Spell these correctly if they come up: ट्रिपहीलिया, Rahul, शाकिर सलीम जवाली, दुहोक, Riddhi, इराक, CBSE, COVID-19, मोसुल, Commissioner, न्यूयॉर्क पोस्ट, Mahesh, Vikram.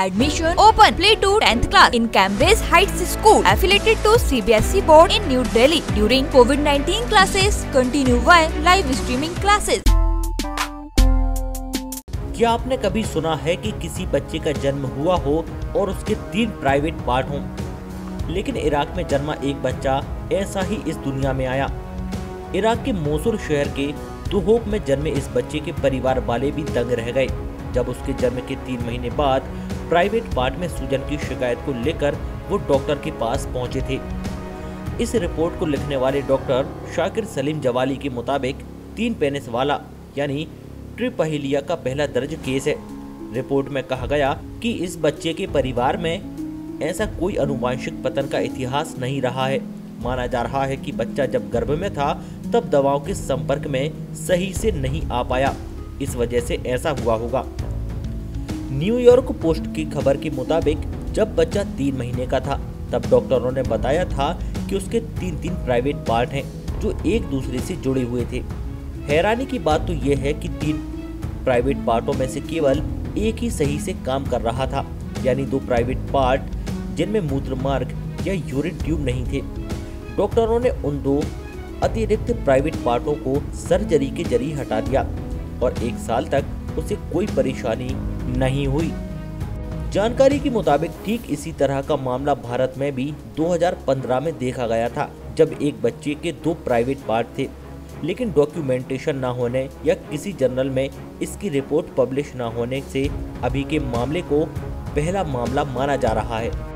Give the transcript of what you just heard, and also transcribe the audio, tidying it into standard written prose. Admission open. Play to 10th class in Cambridge Heights School affiliated to CBSE board in New Delhi. During COVID-19 classes continue via live streaming classes. क्या आपने कभी सुना है कि किसी बच्चे का जन्म हुआ हो और उसके 3 प्राइवेट पार्ट हों? लेकिन इराक में जन्मा एक बच्चा ऐसा ही इस दुनिया में आया। इराक के मोसुल शहर के दुहोक में जन्मे इस बच्चे के परिवार वाले भी दंग रह गए जब उसके जन्म के 3 महीने बाद प्राइवेट पार्ट में सूजन की शिकायत को लेकर वो डॉक्टर के पास पहुंचे थे। इस रिपोर्ट को लिखने वाले डॉक्टर शाकिर सलीम जवाली के मुताबिक 3 पेनिस वाला यानी ट्रिपहीलिया का पहला दर्ज केस है। रिपोर्ट में कहा गया कि इस बच्चे के परिवार में ऐसा कोई अनुवांशिक पतन का इतिहास नहीं रहा है। माना जा रहा है कि बच्चा जब गर्भ में था तब दवाओं के संपर्क में सही से नहीं आ पाया, इस वजह से ऐसा हुआ होगा। न्यूयॉर्क पोस्ट की खबर के मुताबिक जब बच्चा 3 महीने का था तब डॉक्टरों ने बताया था कि उसके 3 प्राइवेट पार्ट हैं जो एक दूसरे से जुड़े हुए थे। हैरानी की बात तो यह है कि 3 प्राइवेट पार्टों में से केवल एक ही सही से काम कर रहा था, यानी 2 प्राइवेट पार्ट जिनमें मूत्रमार्ग या यूरिन ट्यूब नहीं थे। डॉक्टरों ने उन 2 अतिरिक्त प्राइवेट पार्टों को सर्जरी के जरिए हटा दिया और 1 साल तक उसे कोई परेशानी नहीं हुई। जानकारी के मुताबिक ठीक इसी तरह का मामला भारत में भी 2015 में देखा गया था जब एक बच्चे के 2 प्राइवेट पार्ट थे, लेकिन डॉक्यूमेंटेशन ना होने या किसी जर्नल में इसकी रिपोर्ट पब्लिश ना होने से अभी के मामले को पहला मामला माना जा रहा है।